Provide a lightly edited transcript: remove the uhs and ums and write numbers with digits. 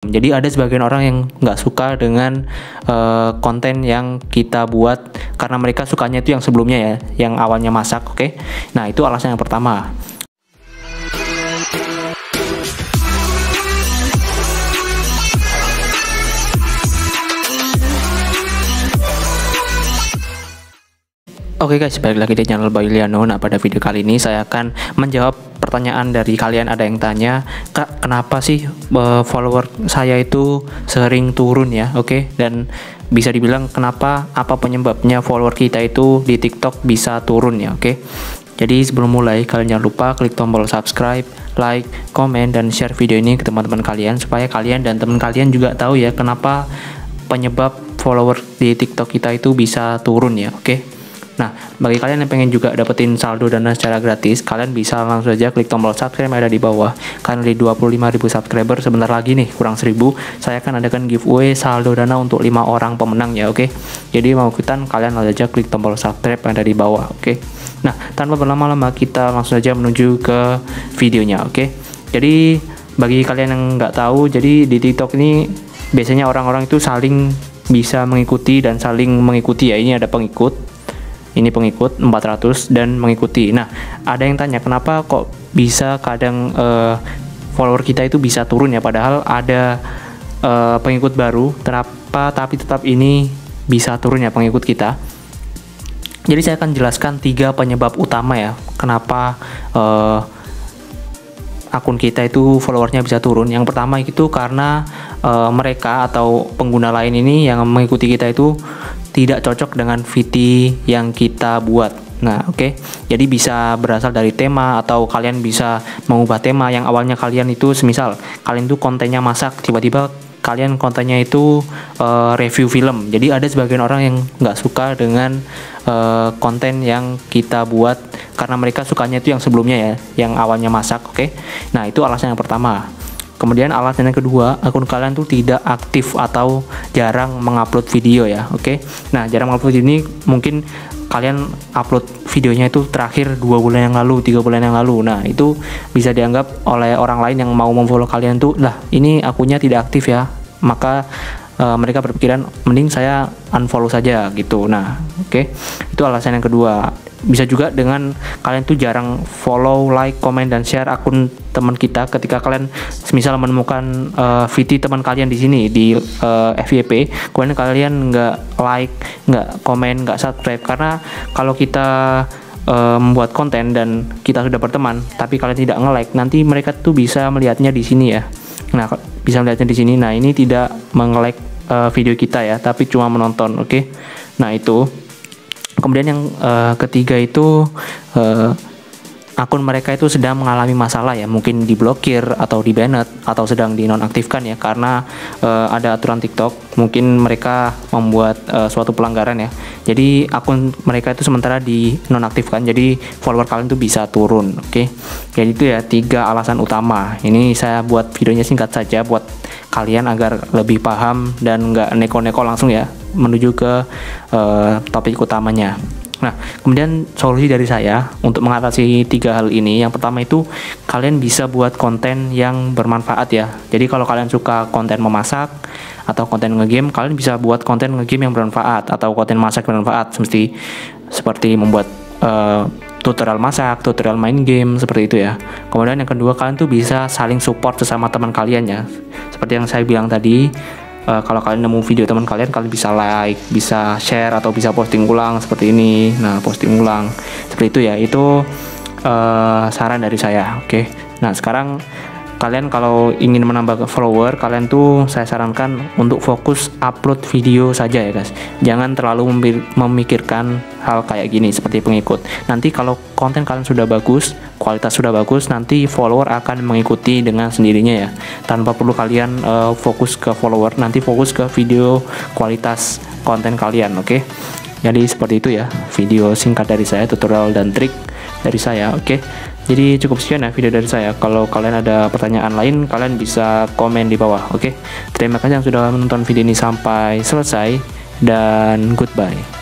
Jadi ada sebagian orang yang nggak suka dengan konten yang kita buat karena mereka sukanya itu yang sebelumnya ya, yang awalnya masak, oke? Nah, itu alasan yang pertama. Oke guys, balik lagi di channel Bayu Liano. Nah, pada video kali ini saya akan menjawab pertanyaan dari kalian. Ada yang tanya, Kak, kenapa sih follower saya itu sering turun ya? Oke, dan bisa dibilang kenapa, apa penyebabnya follower kita itu di TikTok bisa turun ya? Oke, jadi sebelum mulai kalian jangan lupa klik tombol subscribe, like, komen, dan share video ini ke teman-teman kalian supaya kalian dan teman kalian juga tahu ya kenapa penyebab follower di TikTok kita itu bisa turun ya? Oke. Nah, bagi kalian yang pengen juga dapetin saldo dana secara gratis, kalian bisa langsung aja klik tombol subscribe yang ada di bawah. Karena di 25.000 subscriber sebentar lagi nih, kurang 1.000, saya akan adakan giveaway saldo dana untuk 5 orang pemenang ya, oke? Jadi mau ikutan, kalian langsung aja klik tombol subscribe yang ada di bawah, oke? Nah, tanpa berlama-lama kita langsung aja menuju ke videonya, oke? Jadi bagi kalian yang nggak tahu, jadi di TikTok ini biasanya orang-orang itu saling bisa mengikuti dan saling mengikuti ya. Ini ada pengikut. Ini pengikut 400 dan mengikuti. Nah, ada yang tanya kenapa kok bisa kadang follower kita itu bisa turun ya, padahal ada pengikut baru. Kenapa tapi tetap ini bisa turun ya pengikut kita? Jadi saya akan jelaskan 3 penyebab utama ya kenapa akun kita itu followernya bisa turun. Yang pertama itu karena mereka atau pengguna lain ini yang mengikuti kita itu tidak cocok dengan VT yang kita buat. Nah, oke. Jadi bisa berasal dari tema atau kalian bisa mengubah tema yang awalnya kalian itu semisal kalian itu kontennya masak, tiba-tiba kalian kontennya itu review film. Jadi ada sebagian orang yang nggak suka dengan konten yang kita buat karena mereka sukanya itu yang sebelumnya ya, yang awalnya masak, oke. Nah, itu alasan yang pertama. Kemudian alasan yang kedua, akun kalian tuh tidak aktif atau jarang mengupload video ya, oke? Nah, jarang mengupload ini mungkin kalian upload videonya itu terakhir 2 bulan yang lalu, 3 bulan yang lalu. Nah, itu bisa dianggap oleh orang lain yang mau memfollow kalian tuh, lah ini akunnya tidak aktif ya, maka mereka berpikiran mending saya unfollow saja gitu. Nah, oke, itu alasan yang kedua. Bisa juga dengan kalian tuh jarang follow, like, komen, dan share akun teman kita. Ketika kalian semisal menemukan VT teman kalian di sini di FYP, kemudian kalian nggak like, nggak komen, nggak subscribe, karena kalau kita membuat konten dan kita sudah berteman tapi kalian tidak nge-like, nanti mereka tuh bisa melihatnya di sini ya. Nah, bisa melihatnya di sini. Nah, ini tidak meng-like video kita ya, tapi cuma menonton, oke? Nah, itu. Kemudian yang ketiga itu akun mereka itu sedang mengalami masalah ya, mungkin diblokir atau di-banned atau sedang dinonaktifkan ya, karena ada aturan TikTok, mungkin mereka membuat suatu pelanggaran ya. Jadi akun mereka itu sementara dinonaktifkan, jadi follower kalian itu bisa turun, oke? Jadi itu ya 3 alasan utama. Ini saya buat videonya singkat saja buat kalian agar lebih paham dan nggak neko-neko langsung ya menuju ke topik utamanya. Nah, kemudian solusi dari saya untuk mengatasi 3 hal ini. Yang pertama itu kalian bisa buat konten yang bermanfaat ya. Jadi kalau kalian suka konten memasak atau konten ngegame, kalian bisa buat konten ngegame yang bermanfaat atau konten masak yang bermanfaat, seperti membuat tutorial masak, tutorial main game, seperti itu ya. Kemudian yang kedua, kalian tuh bisa saling support sesama teman kalian ya. Seperti yang saya bilang tadi, kalau kalian nemu video teman kalian, kalian bisa like, bisa share, atau bisa posting ulang seperti ini. Nah, posting ulang seperti itu ya. Itu saran dari saya, oke? Nah, sekarang kalian kalau ingin menambah follower, kalian tuh saya sarankan untuk fokus upload video saja ya guys. Jangan terlalu memikirkan hal kayak gini seperti pengikut. Nanti kalau konten kalian sudah bagus, kualitas sudah bagus, nanti follower akan mengikuti dengan sendirinya ya, tanpa perlu kalian fokus ke follower. Nanti fokus ke video, kualitas konten kalian, oke? Jadi seperti itu ya, video singkat dari saya, tutorial dan trik dari saya, oke? Jadi cukup sekian ya video dari saya. Kalau kalian ada pertanyaan lain, kalian bisa komen di bawah, oke? Terima kasih yang sudah menonton video ini sampai selesai, dan goodbye.